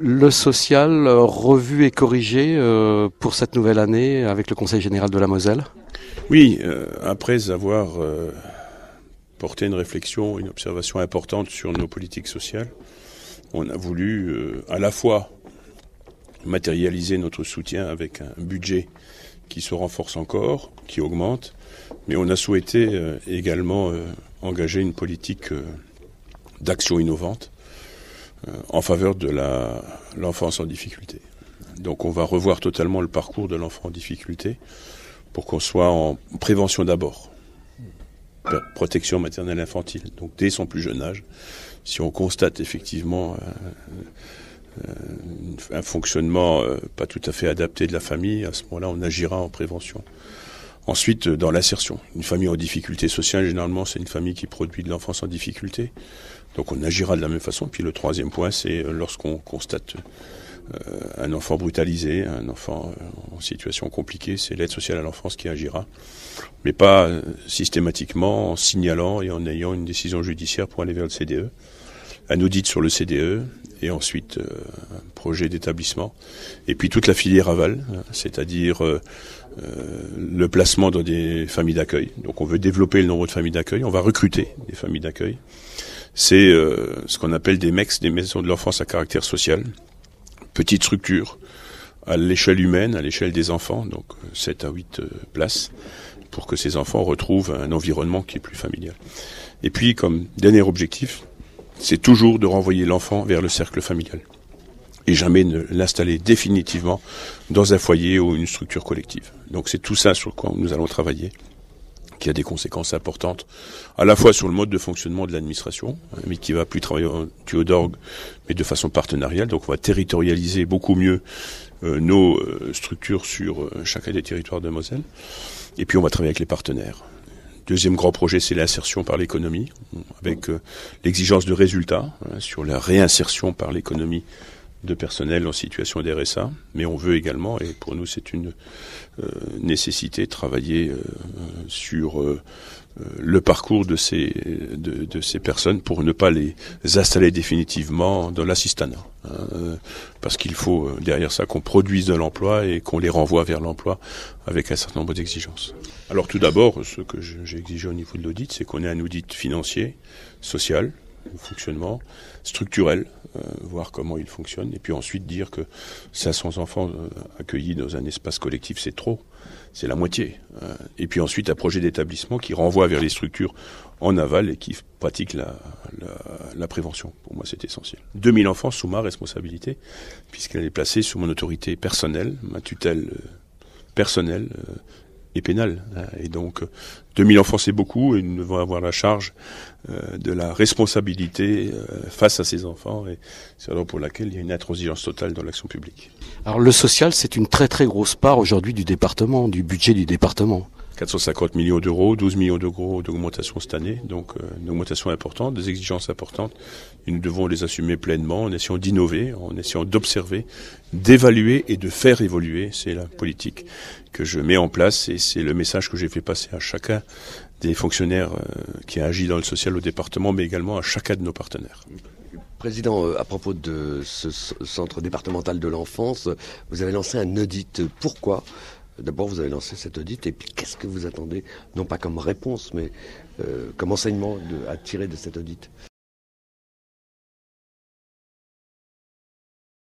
Le social revu et corrigé pour cette nouvelle année avec le Conseil Général de la Moselle. Oui, après avoir porté une réflexion, une observation importante sur nos politiques sociales, on a voulu à la fois matérialiser notre soutien avec un budget qui se renforce encore, qui augmente, mais on a souhaité également engager une politique d'action innovante en faveur de l'enfance en difficulté. Donc on va revoir totalement le parcours de l'enfant en difficulté pour qu'on soit en prévention d'abord, protection maternelle infantile, donc dès son plus jeune âge. Si on constate effectivement un fonctionnement pas tout à fait adapté de la famille, à ce moment-là on agira en prévention. Ensuite, dans l'insertion. Une famille en difficulté sociale, généralement, c'est une famille qui produit de l'enfance en difficulté. Donc on agira de la même façon. Puis le troisième point, c'est lorsqu'on constate un enfant brutalisé, un enfant en situation compliquée, c'est l'aide sociale à l'enfance qui agira. Mais pas systématiquement, en signalant et en ayant une décision judiciaire pour aller vers le CDE. Un audit sur le CDE et ensuite un projet d'établissement. Et puis toute la filière aval, c'est-à-dire le placement dans des familles d'accueil. Donc on veut développer le nombre de familles d'accueil, on va recruter des familles d'accueil. C'est ce qu'on appelle des MEX, des maisons de l'enfance à caractère social. Petite structure à l'échelle humaine, à l'échelle des enfants, donc 7 à 8 places, pour que ces enfants retrouvent un environnement qui est plus familial. Et puis comme dernier objectif, c'est toujours de renvoyer l'enfant vers le cercle familial et jamais ne l'installer définitivement dans un foyer ou une structure collective. Donc c'est tout ça sur quoi nous allons travailler, qui a des conséquences importantes, à la fois sur le mode de fonctionnement de l'administration, mais qui va plus travailler en tuyau d'orgue, mais de façon partenariale. Donc on va territorialiser beaucoup mieux nos structures sur chacun des territoires de Moselle. Et puis on va travailler avec les partenaires. Deuxième grand projet, c'est l'insertion par l'économie, avec l'exigence de résultats sur la réinsertion par l'économie de personnel en situation d'RSA. Mais on veut également, et pour nous c'est une nécessité, travailler sur le parcours de ces personnes pour ne pas les installer définitivement dans l'assistanat. Parce qu'il faut derrière ça qu'on produise de l'emploi et qu'on les renvoie vers l'emploi avec un certain nombre d'exigences. Alors tout d'abord, ce que j'ai exigé au niveau de l'audit, c'est qu'on ait un audit financier, social, fonctionnement, structurel, voir comment il fonctionne, et puis ensuite dire que 500 enfants accueillis dans un espace collectif, c'est trop, c'est la moitié. Et puis ensuite un projet d'établissement qui renvoie vers les structures en aval et qui pratique la prévention. Pour moi, c'est essentiel. 2000 enfants sous ma responsabilité, puisqu'elle est placée sous mon autorité personnelle, ma tutelle personnelle et pénale. Et donc 2000 enfants, c'est beaucoup, et nous devons avoir la charge de la responsabilité face à ces enfants, et c'est alors pour laquelle il y a une intransigeance totale dans l'action publique. Alors le social, c'est une très très grosse part aujourd'hui du département, du budget du département. 450 millions d'euros, 12 millions d'euros d'augmentation cette année, donc une augmentation importante, des exigences importantes, et nous devons les assumer pleinement en essayant d'innover, en essayant d'observer, d'évaluer et de faire évoluer. C'est la politique que je mets en place et c'est le message que j'ai fait passer à chacun des fonctionnaires qui agissent dans le social au département, mais également à chacun de nos partenaires. Président, à propos de ce centre départemental de l'enfance, vous avez lancé un audit. Pourquoi ? D'abord, vous avez lancé cet audit, et puis qu'est-ce que vous attendez, non pas comme réponse, mais comme enseignement à tirer de cet audit ?